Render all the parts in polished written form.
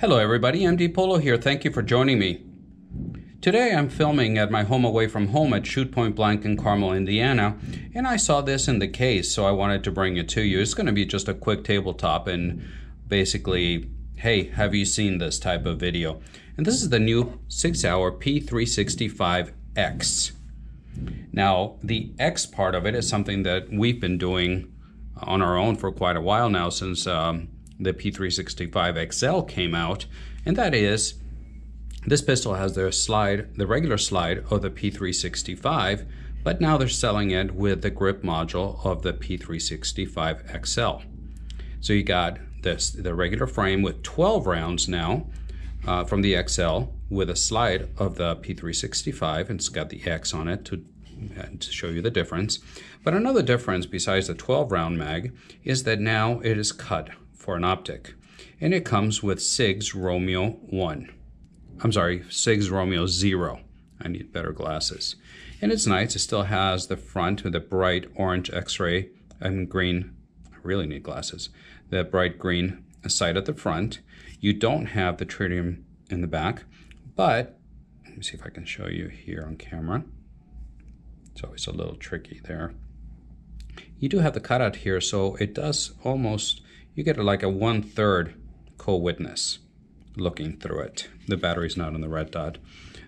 Hello everybody, MD Polo here, thank you for joining me. Today I'm filming at my home away from home at Shoot Point Blank in Carmel, Indiana, and I saw this in the case, so I wanted to bring it to you. It's going to be just a quick tabletop and basically, hey, have you seen this type of video? And this is the new SIG Sauer P365X. Now, the X part of it is something that we've been doing on our own for quite a while now since the P365XL came out, and that is, this pistol has their slide, the regular slide of the P365, but now they're selling it with the grip module of the P365XL. So you got this, the regular frame with 12 rounds now from the XL with a slide of the P365, and it's got the X on it to show you the difference. But another difference besides the 12 round mag is that now it is cut for an optic, and it comes with Sig's Sig's Romeo 0. I need better glasses. And it's nice, it still has the front with the bright orange x-ray, green, I really need glasses, the bright green sight at the front. You don't have the tritium in the back, but let me see if I can show you here on camera. It's always a little tricky there. You do have the cutout here, so it does almost, you get like a 1/3 co-witness looking through it. The battery's not on the red dot.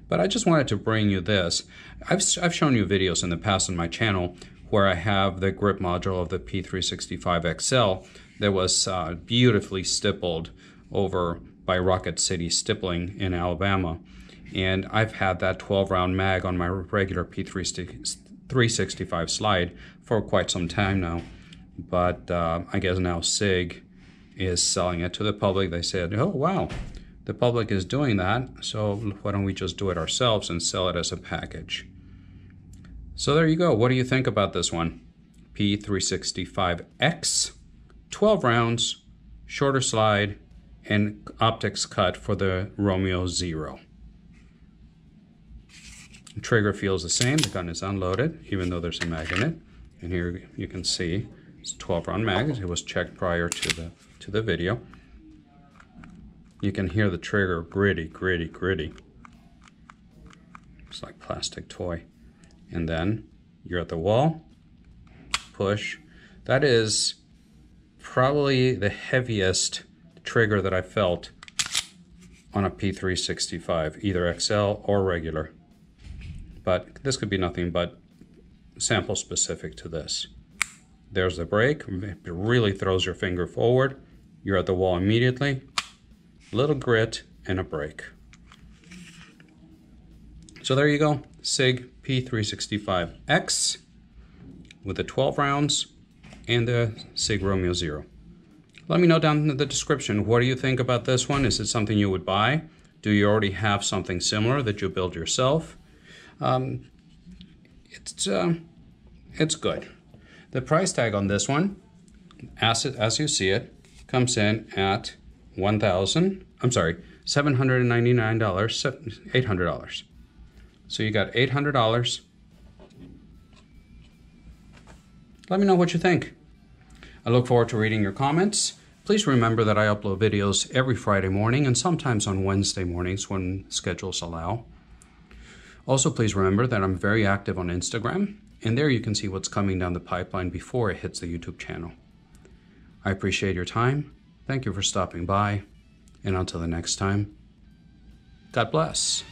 But I just wanted to bring you this. I've shown you videos in the past on my channel where I have the grip module of the P365XL that was beautifully stippled over by Rocket City Stippling in Alabama. And I've had that 12 round mag on my regular P365 slide for quite some time now. But I guess now SIG is selling it to the public. They said, oh wow, the public is doing that, so why don't we just do it ourselves and sell it as a package? So there you go. What do you think about this one? P365X, 12 rounds, shorter slide, and optics cut for the Romeo 0. The trigger feels the same. The gun is unloaded, even though there's a mag in it. And here you can see it's 12 round mag. It was checked prior to the video. You can hear the trigger gritty. It's like plastic toy. And then you're at the wall, push. That is probably the heaviest trigger that I felt on a P365, either XL or regular. But this could be nothing but sample specific to this. There's the brake, it really throws your finger forward. You're at the wall immediately. Little grit and a brake. So there you go, SIG P365X with the 12 rounds and the SIG Romeo 0. Let me know down in the description, what do you think about this one? Is it something you would buy? Do you already have something similar that you build yourself? It's good. The price tag on this one, as you see it, comes in at $800. So you got $800. Let me know what you think. I look forward to reading your comments. Please remember that I upload videos every Friday morning and sometimes on Wednesday mornings when schedules allow. Also, please remember that I'm very active on Instagram, and there you can see what's coming down the pipeline before it hits the YouTube channel. I appreciate your time. Thank you for stopping by, and until the next time, God bless.